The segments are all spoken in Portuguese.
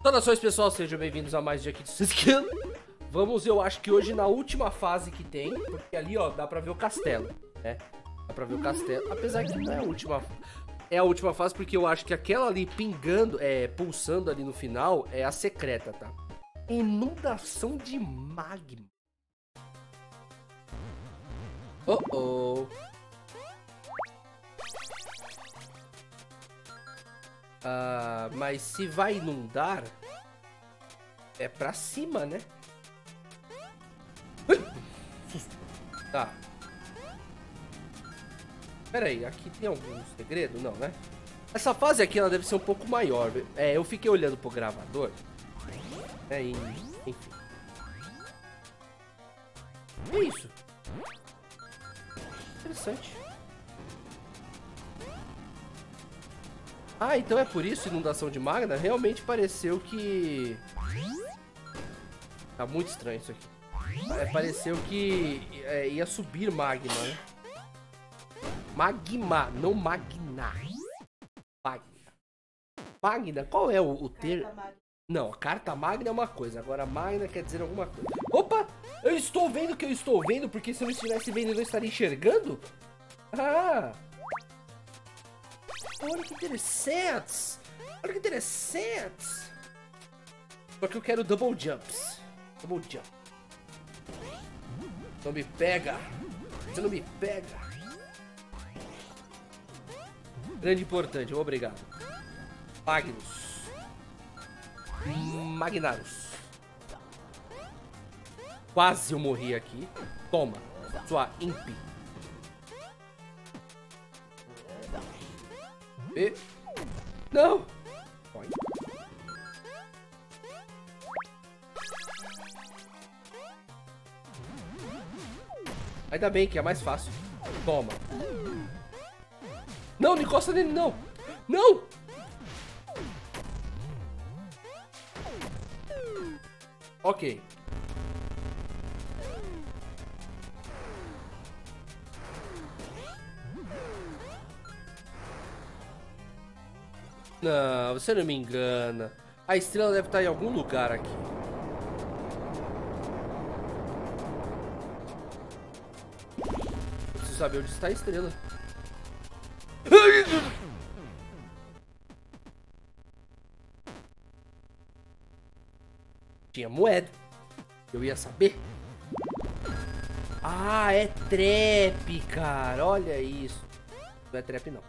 Saudações, pessoal, sejam bem-vindos a mais um dia aqui de Suzy Cube. Vamos, eu acho que hoje na última fase que tem, porque ali, ó, dá pra ver o castelo, né? Dá pra ver o castelo, apesar que não é a última. É a última fase porque eu acho que aquela ali pingando, pulsando ali no final, é a secreta, tá? Inundação de magma. Oh, oh. Ah, mas se vai inundar, é pra cima, né? Tá. Pera aí, aqui tem algum segredo? Não, né? Essa fase aqui, ela deve ser um pouco maior. É, eu fiquei olhando pro gravador. É, enfim. Que é isso? Interessante. Ah, então é por isso inundação de magma? Realmente pareceu que... Tá muito estranho isso aqui. Pareceu que ia subir magma, né? Magma, não magna. Magna. Magna, qual é o termo? Não, carta magna é uma coisa, agora magna quer dizer alguma coisa. Opa, eu estou vendo o que eu estou vendo, porque se eu estivesse vendo eu não estaria enxergando? Ah! Olha que interessante! Olha que interessante! Só que eu quero double jumps. Double jump. Não me pega! Você não me pega! Grande importante, obrigado. Magnus. Magnarus. Quase eu morri aqui. Toma, sua imp. E... Não! Olha. Ainda bem que é mais fácil. Toma. Não, não encosta nele, não. Não! Ok. Não, você não me engana. A estrela deve estar em algum lugar aqui. Eu preciso saber onde está a estrela. Tinha moeda. Eu ia saber. Ah, é trap, cara. Olha isso. Não é trap, não.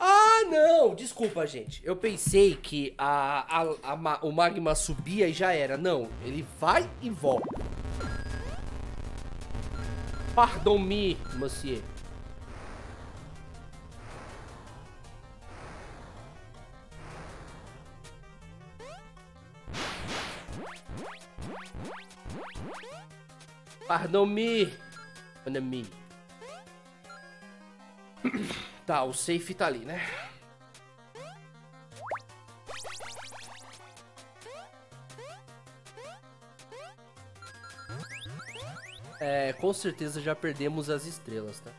Ah, não. Desculpa, gente. Eu pensei que o magma subia e já era. Não, ele vai e volta. Pardon-me, monsieur. Pardon-me, enemy. Tá, o safe tá ali, né? É, com certeza já perdemos as estrelas, tá?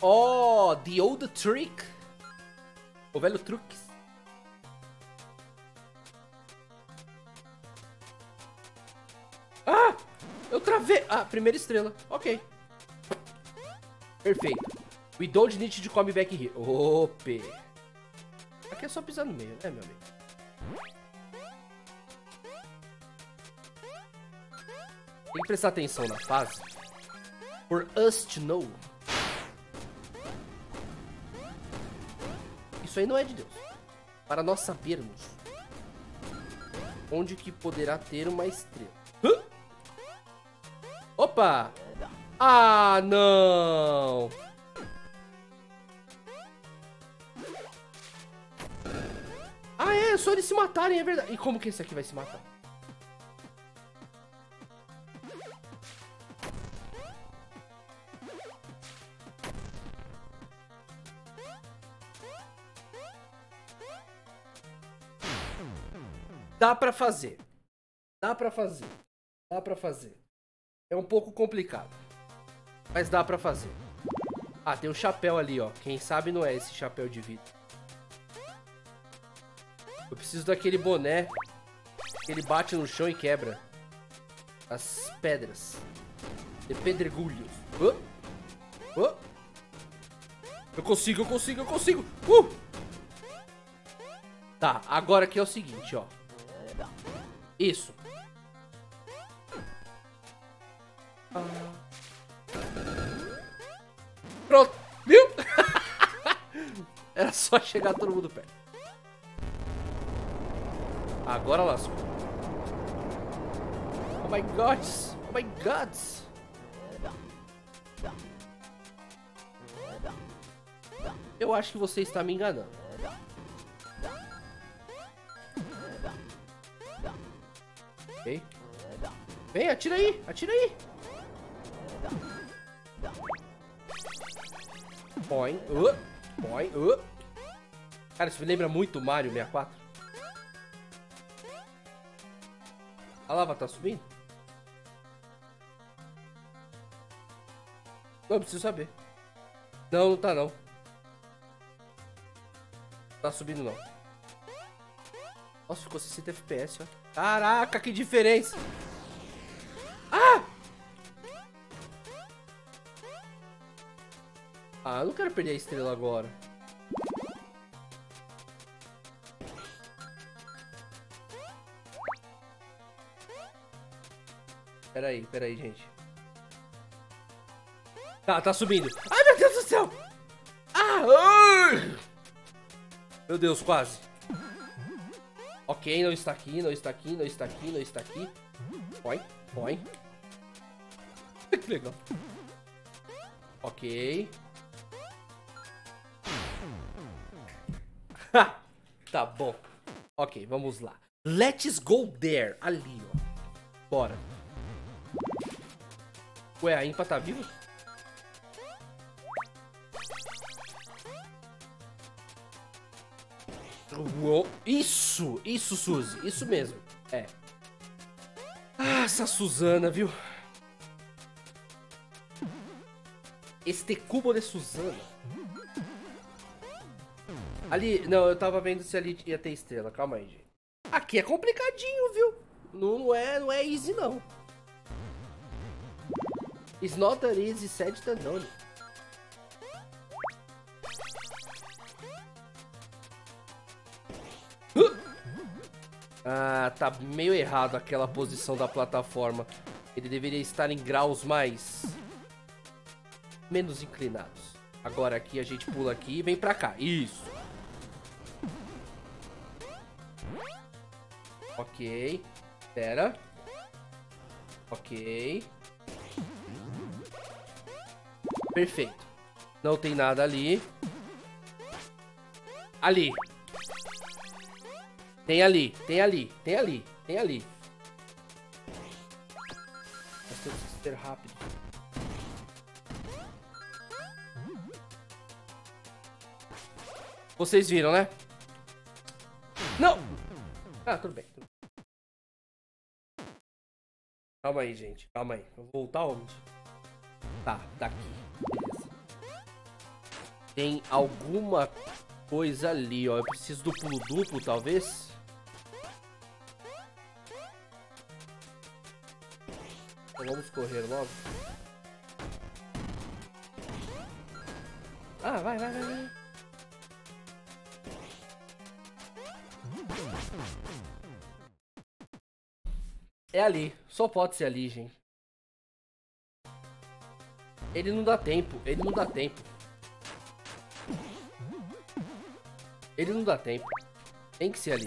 Oh, the old trick. O velho truque. Ah, eu travei. Ah, primeira estrela, ok. Perfeito. We don't need to come back here. Opa. Aqui é só pisar no meio, né, meu amigo? Tem que prestar atenção na fase. For us to know. Isso aí não é de Deus. Para nós sabermos onde que poderá ter uma estrela. Hã? Opa! Ah, não! Ah, é só eles se matarem, é verdade. E como que esse aqui vai se matar? Dá pra fazer. Dá pra fazer. Dá pra fazer. É um pouco complicado, mas dá pra fazer. Ah, tem um chapéu ali, ó. Quem sabe não é esse chapéu de vidro. Eu preciso daquele boné que ele bate no chão e quebra as pedras de pedregulhos. Oh! Oh! Eu consigo! Tá, agora aqui é o seguinte, ó. Isso. Pronto, viu? Era só chegar todo mundo perto. Agora lascou. Oh my god. Eu acho que você está me enganando. Ok. Vem, atira aí. Põe. Cara, isso me lembra muito Mario 64. A lava tá subindo? Não preciso saber. Não, não tá não. Não tá subindo não. Nossa, ficou 60 FPS, ó. Caraca, que diferença! Ah! Ah, eu não quero perder a estrela agora. Pera aí, gente. Tá subindo. Ai, meu Deus do céu! Meu Deus, quase. Ok, não está aqui. Põe. Que legal. Ok. Tá bom. Ok, vamos lá. Let's go there. Ali, ó. Bora. Ué, a Impa tá viva? Uou. Isso, Suzy. Isso mesmo. É. Ah, essa Suzana, viu? Este cubo de Suzana. Ali, não, eu tava vendo se ali ia ter estrela. Calma aí, gente. Aqui é complicadinho, viu? Não é easy, não. It's not that easy, said Tandoni. Ah, tá meio errado aquela posição da plataforma. Ele deveria estar em graus menos inclinados. Agora aqui a gente pula aqui e vem pra cá. Isso. Ok. Espera. Ok. Perfeito. Não tem nada ali. Ali. Tem ali. Nós temos que ser rápido. Vocês viram, né? Não! Ah, tudo bem. Calma aí, gente. Calma aí. Vamos voltar onde? Tá, daqui. Beleza. Tem alguma coisa ali, ó. Eu preciso do pulo duplo, talvez. Então vamos correr logo. Ah, vai. É ali. Só pode ser ali, gente. Ele não dá tempo. Tem que ser ali.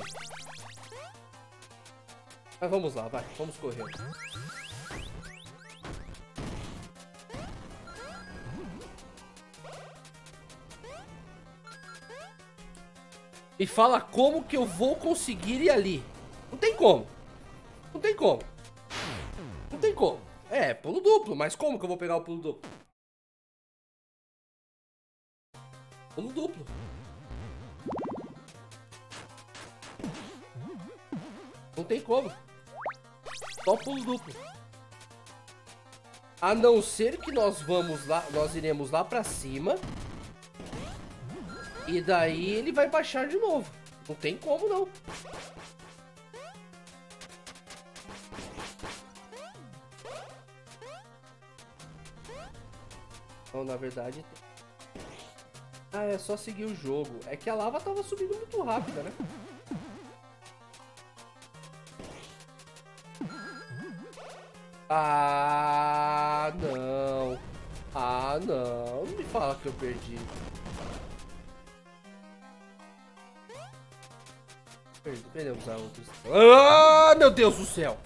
Mas vamos lá, vai. Vamos correr. E fala como que eu vou conseguir ir ali. Não tem como. É, pulo duplo. Mas como que eu vou pegar o pulo duplo? Não tem como. Só pulo duplo. A não ser que nós iremos lá pra cima. E daí ele vai baixar de novo. Não tem como não. Bom, na verdade... Ah, é só seguir o jogo. É que a lava tava subindo muito rápida, né? Ah, não. Ah, não. Não me fala que eu perdi. Perdemos a outra. Ah, meu Deus do céu.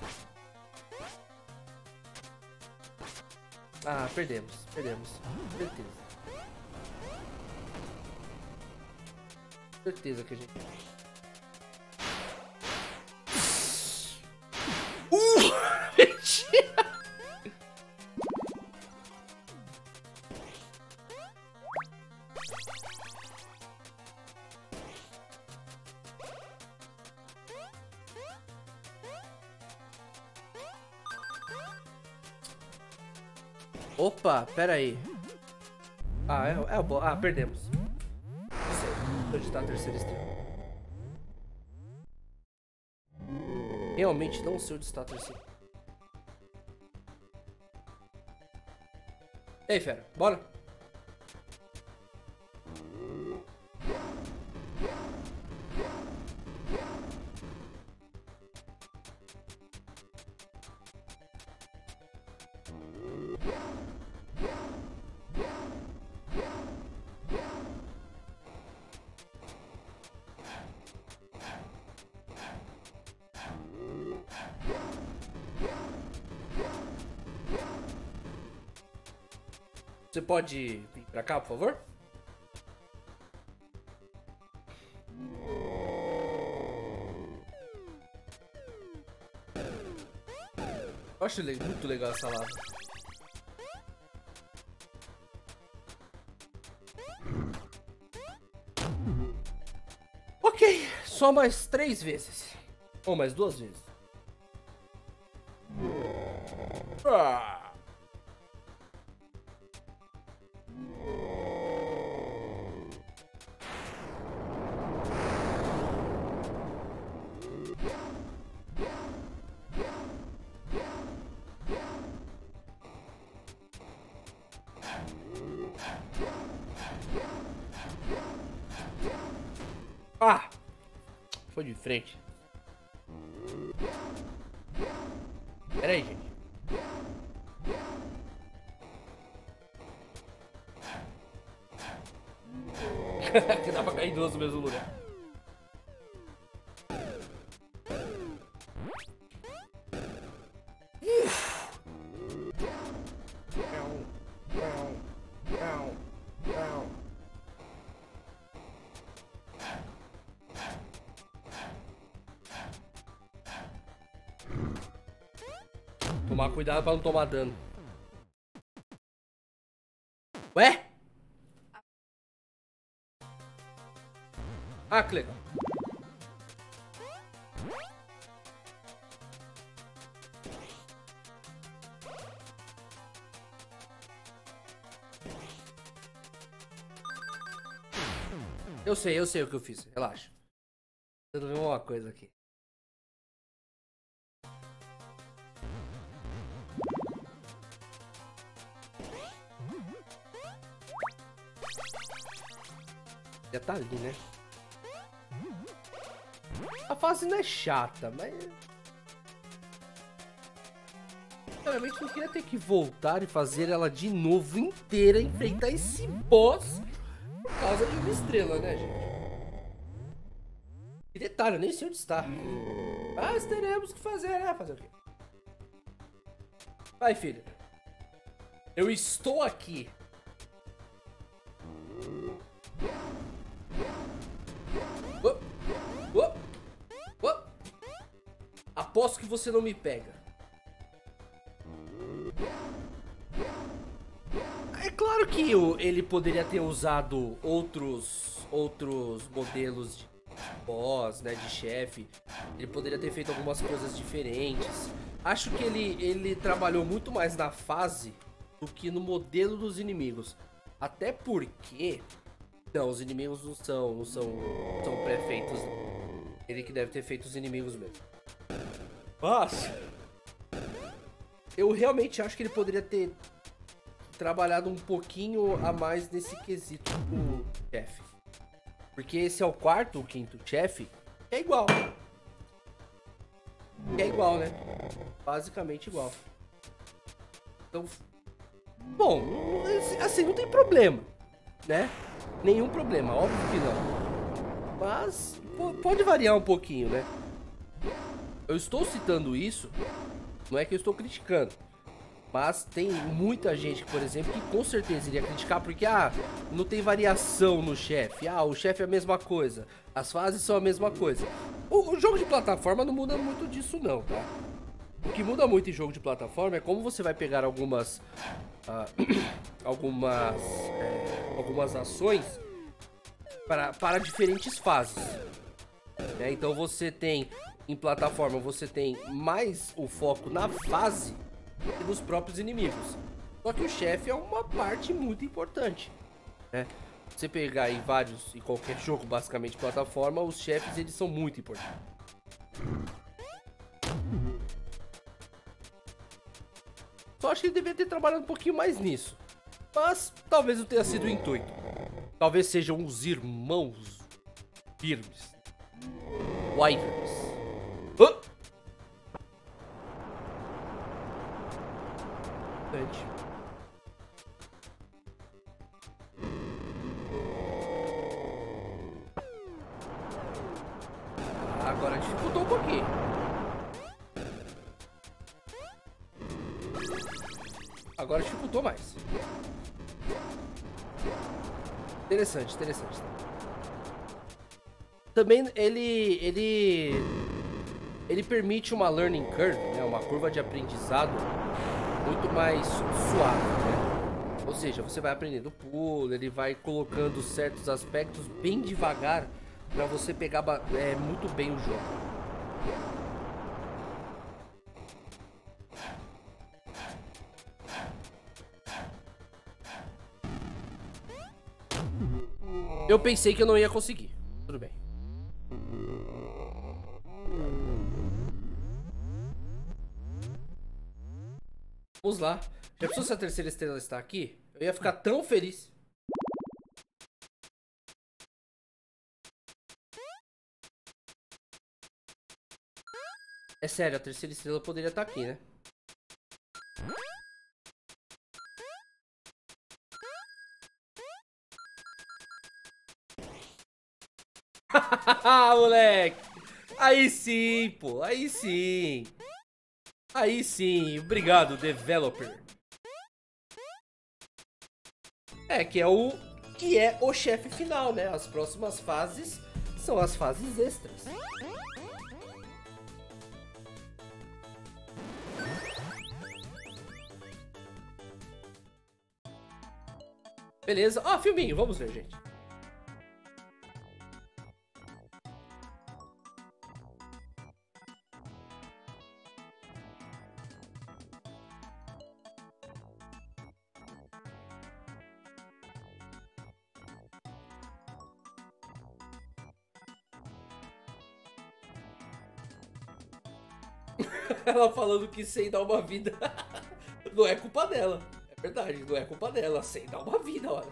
Ah, perdemos. Perdemos. Certeza. Certeza que a gente... Mentira! Opa, pera aí. Ah, é o bom. Ah, perdemos. Onde tá a terceira estrela? Realmente não sei onde está a terceira. Ei, fera, bora! Você pode vir pra cá, por favor? Eu acho muito legal essa lava. Ok, só mais 3 vezes. Ou mais 2 vezes. Ah! Ah! Foi de frente. Pera aí, gente. Que dá pra cair duas no mesmo lugar. Tomar cuidado pra não tomar dano. Ué? Ah, que legal. Eu sei o que eu fiz. Relaxa. Eu tô vendo uma coisa aqui. Já tá ali, né? A fase não é chata, mas... Sinceramente, eu queria ter que voltar e fazer ela de novo inteira, enfrentar esse boss por causa de uma estrela, né, gente? E detalhe, eu nem sei onde está. Mas teremos que fazer, né? Fazer o quê? Vai, filho. Eu estou aqui. Aposto que você não me pega. É claro que ele poderia ter usado outros modelos de boss, né, de chefe. Ele poderia ter feito algumas coisas diferentes. Acho que ele trabalhou muito mais na fase do que no modelo dos inimigos. Até porque... Não, os inimigos não são pré-feitos. Ele que deve ter feito os inimigos mesmo. Nossa! Eu realmente acho que ele poderia ter trabalhado um pouquinho a mais nesse quesito do chefe. Porque esse é o quarto, o quinto chefe. É igual. É igual, né? Basicamente igual. Então... Bom, assim, não tem problema, né? Nenhum problema, óbvio que não. Mas pode variar um pouquinho, né? Eu estou citando isso, não é que eu estou criticando. Mas tem muita gente, por exemplo, que com certeza iria criticar porque, ah, não tem variação no chefe. Ah, o chefe é a mesma coisa, as fases são a mesma coisa. O jogo de plataforma não muda muito disso não, tá? O que muda muito em jogo de plataforma é como você vai pegar algumas... algumas ações para diferentes fases, né? Então você tem, em plataforma, você tem mais o foco na fase e nos próprios inimigos. Só que o chefe é uma parte muito importante, né? Você pegar em vários, em qualquer jogo, basicamente, plataforma, os chefes, eles são muito importantes. Só acho que ele deveria ter trabalhado um pouquinho mais nisso. Mas talvez não tenha sido o intuito. Talvez sejam os irmãos firmes. Wyverns. Oh! Agora dificultou um pouquinho. Agora dificultou mais. Interessante, interessante. Também ele permite uma learning curve, né? Uma curva de aprendizado muito mais suave, né? Ou seja, você vai aprendendo pulo, ele vai colocando certos aspectos bem devagar para você pegar muito bem o jogo. Eu pensei que eu não ia conseguir. Tudo bem. Vamos lá. Já pensou se a terceira estrela está aqui? Eu ia ficar tão feliz. É sério, a terceira estrela poderia estar aqui, né? Ah, moleque! Aí sim, pô! Aí sim! Aí sim! Obrigado, developer! É, que é o chefe final, né? As próximas fases são as fases extras. Beleza. Ó, filminho! Vamos ver, gente. Ela falando que sem dar uma vida não é culpa dela. É verdade, não é culpa dela. Sem dar uma vida, olha.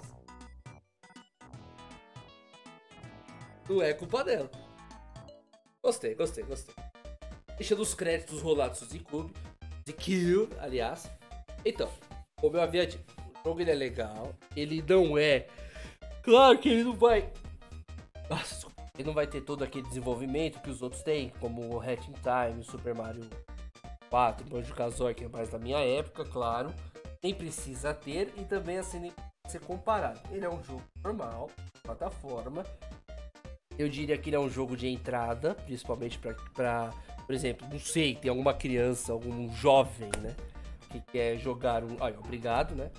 Não é culpa dela. Gostei, gostei, gostei. Deixando os créditos rolados do Suzy Cube. Aliás. Então, como eu havia dito, o jogo ele é legal. Ele não é... Claro que ele não vai... Nossa, ele não vai ter todo aquele desenvolvimento que os outros têm, como o Hat in Time, o Super Mario 4, o Banjo Kazooie, que é mais da minha época, claro. Nem precisa ter e também assim nem ser comparado. Ele é um jogo normal, plataforma. Eu diria que ele é um jogo de entrada, principalmente para, por exemplo, não sei, tem alguma criança, algum jovem, né, que quer jogar um... Ai, obrigado, né?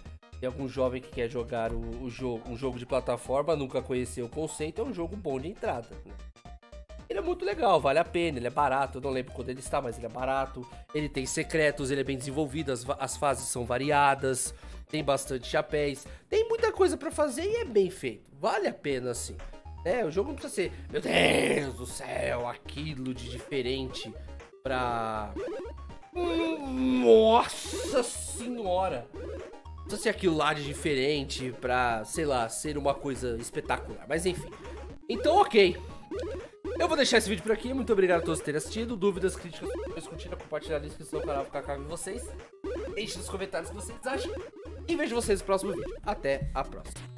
Tem algum jovem que quer jogar um jogo de plataforma, nunca conheceu o conceito, é um jogo bom de entrada, né? Ele é muito legal, vale a pena, ele é barato, eu não lembro quando ele está, mas ele é barato. Ele tem secretos, ele é bem desenvolvido, as fases são variadas. tem bastante chapéus, tem muita coisa pra fazer e é bem feito, vale a pena assim. É, o jogo não precisa ser, meu Deus do céu, aquilo de diferente pra... Nossa senhora! Não precisa ser aquilo lá de diferente pra, sei lá, ser uma coisa espetacular, mas enfim. Então, ok. Eu vou deixar esse vídeo por aqui, muito obrigado a todos por terem assistido. Dúvidas, críticas, curtiram, compartilhar, inscrição no canal, ficar cá com vocês. Deixe nos comentários o que vocês acham. E vejo vocês no próximo vídeo. Até a próxima.